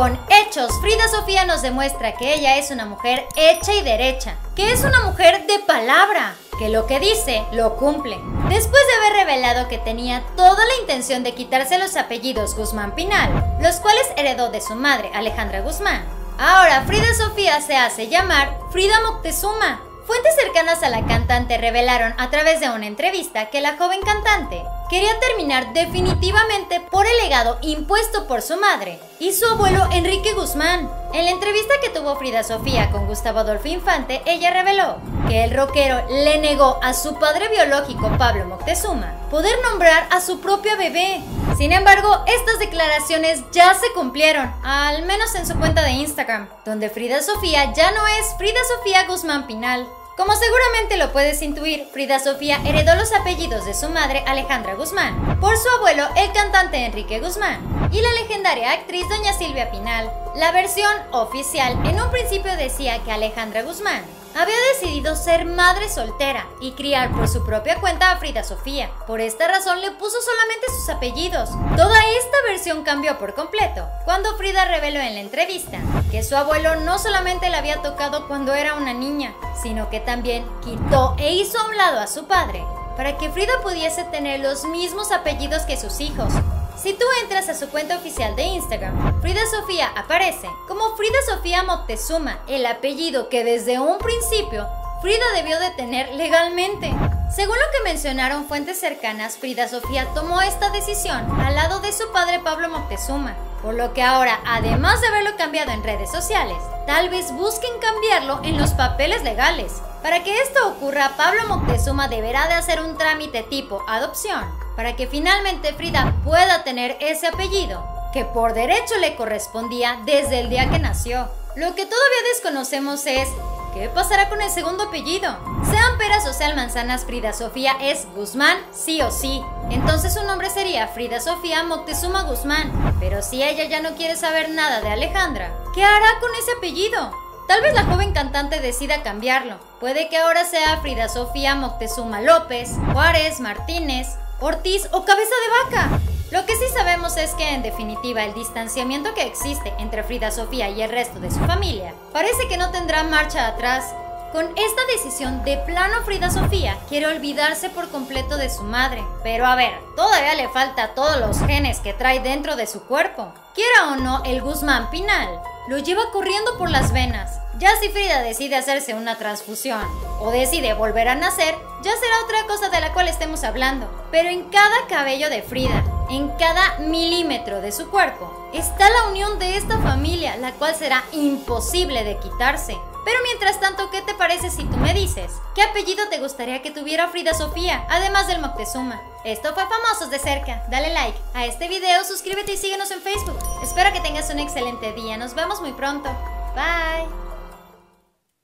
con hechos, Frida Sofía nos demuestra que ella es una mujer hecha y derecha, que es una mujer de palabra, que lo que dice lo cumple. Después de haber revelado que tenía toda la intención de quitarse los apellidos Guzmán Pinal, los cuales heredó de su madre, Alejandra Guzmán, ahora Frida Sofía se hace llamar Frida Moctezuma. Fuentes cercanas a la cantante revelaron a través de una entrevista que la joven cantante quería terminar definitivamente por el legado impuesto por su madre y su abuelo Enrique Guzmán. En la entrevista que tuvo Frida Sofía con Gustavo Adolfo Infante, ella reveló que el rockero le negó a su padre biológico, Pablo Moctezuma, poder nombrar a su propia bebé. Sin embargo, estas declaraciones ya se cumplieron, al menos en su cuenta de Instagram, donde Frida Sofía ya no es Frida Sofía Guzmán Pinal. Como seguramente lo puedes intuir, Frida Sofía heredó los apellidos de su madre Alejandra Guzmán, por su abuelo el cantante Enrique Guzmán y la legendaria actriz doña Silvia Pinal. La versión oficial en un principio decía que Alejandra Guzmán había decidido ser madre soltera y criar por su propia cuenta a Frida Sofía. Por esta razón le puso solamente sus apellidos. Toda esta versión cambió por completo cuando Frida reveló en la entrevista que su abuelo no solamente la había tocado cuando era una niña, sino que también quitó e hizo a un lado a su padre para que Frida pudiese tener los mismos apellidos que sus hijos. Si tú entras a su cuenta oficial de Instagram, Frida Sofía aparece como Frida Sofía Moctezuma, el apellido que desde un principio Frida debió de tener legalmente. Según lo que mencionaron fuentes cercanas, Frida Sofía tomó esta decisión al lado de su padre Pablo Moctezuma, por lo que ahora, además de haberlo cambiado en redes sociales, tal vez busquen cambiarlo en los papeles legales. Para que esto ocurra, Pablo Moctezuma deberá de hacer un trámite tipo adopción para que finalmente Frida pueda tener ese apellido que por derecho le correspondía desde el día que nació. Lo que todavía desconocemos es ¿qué pasará con el segundo apellido? Sean peras o sean manzanas, Frida Sofía es Guzmán sí o sí. Entonces su nombre sería Frida Sofía Moctezuma Guzmán. Pero si ella ya no quiere saber nada de Alejandra, ¿qué hará con ese apellido? Tal vez la joven cantante decida cambiarlo. Puede que ahora sea Frida Sofía Moctezuma López, Juárez, Martínez, Ortiz o Cabeza de Vaca. Lo que sí sabemos es que, en definitiva, el distanciamiento que existe entre Frida Sofía y el resto de su familia parece que no tendrá marcha atrás. Con esta decisión, de plano Frida Sofía quiere olvidarse por completo de su madre. Pero a ver, todavía le falta todos los genes que trae dentro de su cuerpo. Quiera o no, el Guzmán Pinal lo lleva corriendo por las venas. Ya si Frida decide hacerse una transfusión o decide volver a nacer, ya será otra cosa de la cual estemos hablando. Pero en cada cabello de Frida, en cada milímetro de su cuerpo, está la unión de esta familia, la cual será imposible de quitarse. Pero mientras tanto, ¿qué te parece si tú me dices qué apellido te gustaría que tuviera Frida Sofía, además del Moctezuma? Esto fue Famosos de Cerca. Dale like a este video, suscríbete y síguenos en Facebook. Espero que tengas un excelente día. Nos vemos muy pronto. Bye.